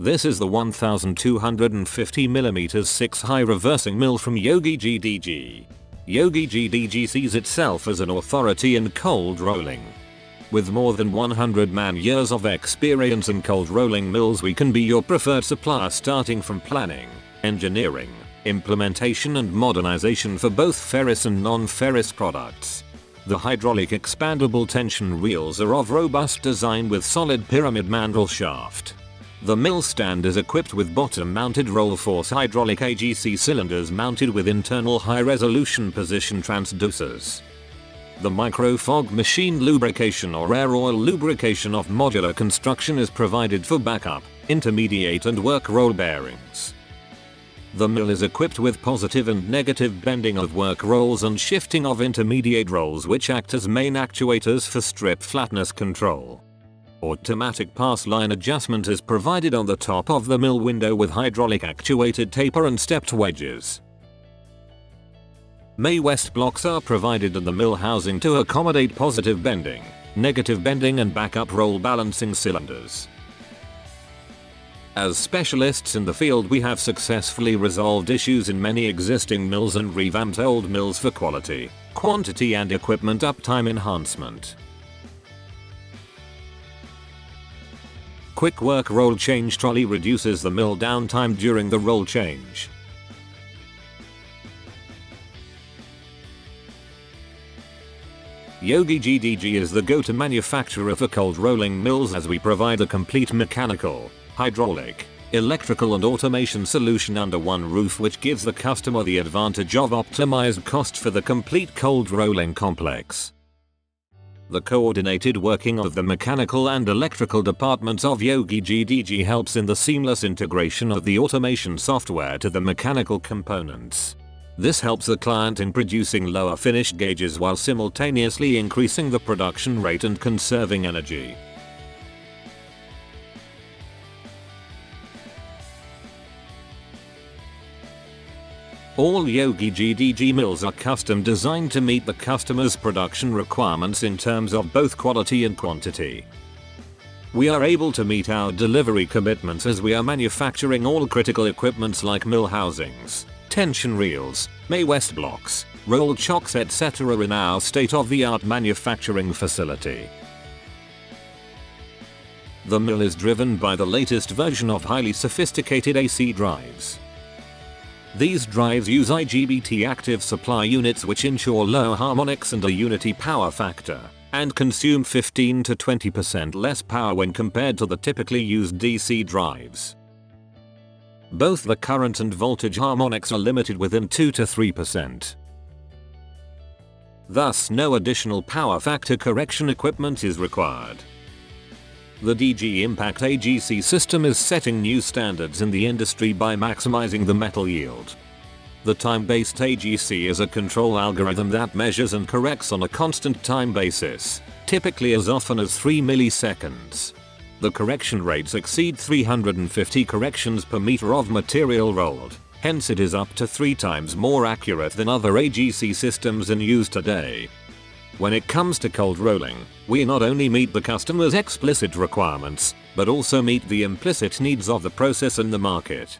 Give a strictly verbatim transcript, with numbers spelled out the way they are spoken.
This is the twelve fifty millimeter six high reversing mill from YOGIJI DIGI. YOGIJI DIGI sees itself as an authority in cold rolling. With more than one hundred man-years of experience in cold rolling mills, we can be your preferred supplier starting from planning, engineering, implementation and modernization for both ferrous and non-ferrous products. The hydraulic expandable tension wheels are of robust design with solid pyramid mandrel shaft. The mill stand is equipped with bottom-mounted roll-force hydraulic A G C cylinders mounted with internal high-resolution position transducers. The microfog machine lubrication or air oil lubrication of modular construction is provided for backup, intermediate and work roll bearings. The mill is equipped with positive and negative bending of work rolls and shifting of intermediate rolls, which act as main actuators for strip flatness control. Automatic pass line adjustment is provided on the top of the mill window with hydraulic actuated taper and stepped wedges. Mae West blocks are provided in the mill housing to accommodate positive bending, negative bending and backup roll balancing cylinders. As specialists in the field, we have successfully resolved issues in many existing mills and revamped old mills for quality, quantity and equipment uptime enhancement. Quick work roll change trolley reduces the mill downtime during the roll change. YOGIJI DIGI is the go-to manufacturer for cold rolling mills, as we provide a complete mechanical, hydraulic, electrical and automation solution under one roof, which gives the customer the advantage of optimized cost for the complete cold rolling complex. The coordinated working of the mechanical and electrical departments of YOGIJI DIGI helps in the seamless integration of the automation software to the mechanical components. This helps the client in producing lower finish gauges while simultaneously increasing the production rate and conserving energy. All YOGIJI DIGI mills are custom designed to meet the customer's production requirements in terms of both quality and quantity. We are able to meet our delivery commitments as we are manufacturing all critical equipments like mill housings, tension reels, Mae West blocks, roll chocks, et cetera in our state-of-the-art manufacturing facility. The mill is driven by the latest version of highly sophisticated A C drives. These drives use I G B T active supply units, which ensure low harmonics and a unity power factor, and consume fifteen to twenty percent less power when compared to the typically used D C drives. Both the current and voltage harmonics are limited within two to three percent. Thus, no additional power factor correction equipment is required. The D G Impact A G C system is setting new standards in the industry by maximizing the metal yield. The time-based A G C is a control algorithm that measures and corrects on a constant time basis, typically as often as three milliseconds. The correction rates exceed three hundred fifty corrections per meter of material rolled, hence it is up to three times more accurate than other A G C systems in use today. When it comes to cold rolling, we not only meet the customer's explicit requirements, but also meet the implicit needs of the process and the market.